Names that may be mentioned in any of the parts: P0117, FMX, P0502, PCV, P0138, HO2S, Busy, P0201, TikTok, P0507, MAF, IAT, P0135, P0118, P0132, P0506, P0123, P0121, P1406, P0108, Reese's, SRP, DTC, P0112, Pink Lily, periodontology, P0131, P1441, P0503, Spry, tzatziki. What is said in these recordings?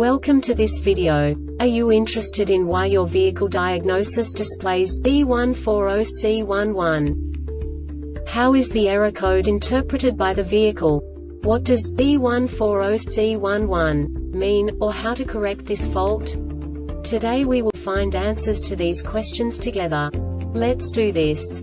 Welcome to this video. Are you interested in why your vehicle diagnosis displays B140C11? How is the error code interpreted by the vehicle? What does B140C11 mean, or how to correct this fault? Today we will find answers to these questions together. Let's do this.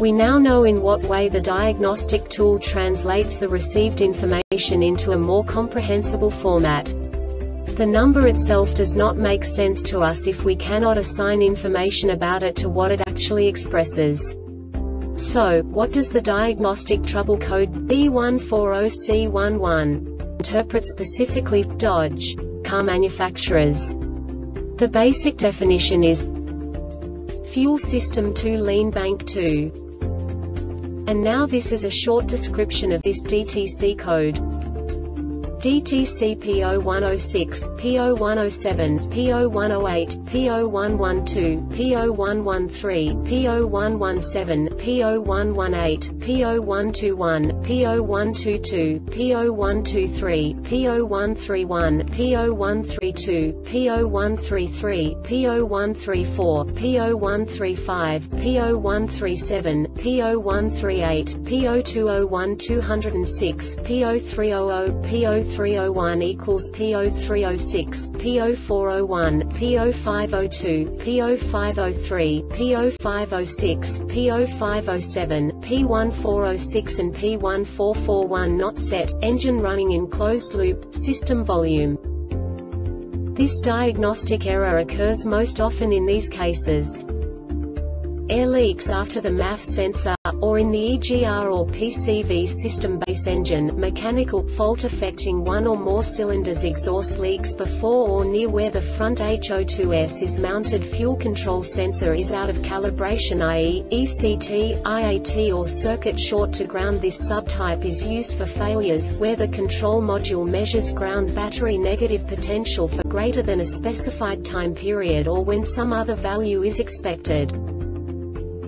We now know in what way the diagnostic tool translates the received information into a more comprehensible format. The number itself does not make sense to us if we cannot assign information about it to what it actually expresses. So, what does the diagnostic trouble code B140C11 interpret specifically for Dodge car manufacturers? The basic definition is fuel system 2 lean bank 2. And now this is a short description of this DTC code. DTC P0106, P0107, P0108, P0112, P0113, P0117, P0118, P0121, P0122, P0123, P0131, P0132, P0133, P0134, P0135, P0137, P0138, P0201 206, P0300, P0301 equals P0306, P0401, P0502, P0503, P0506, P0507, P1406 and P1441 not set, engine running in closed loop, system volume. This diagnostic error occurs most often in these cases: air leaks after the MAF sensor, or in the EGR or PCV system base engine, mechanical fault affecting one or more cylinders, exhaust leaks before or near where the front HO2S is mounted, fuel control sensor is out of calibration, i.e., ECT, IAT or circuit short to ground. This subtype is used for failures where the control module measures ground battery negative potential for greater than a specified time period or when some other value is expected.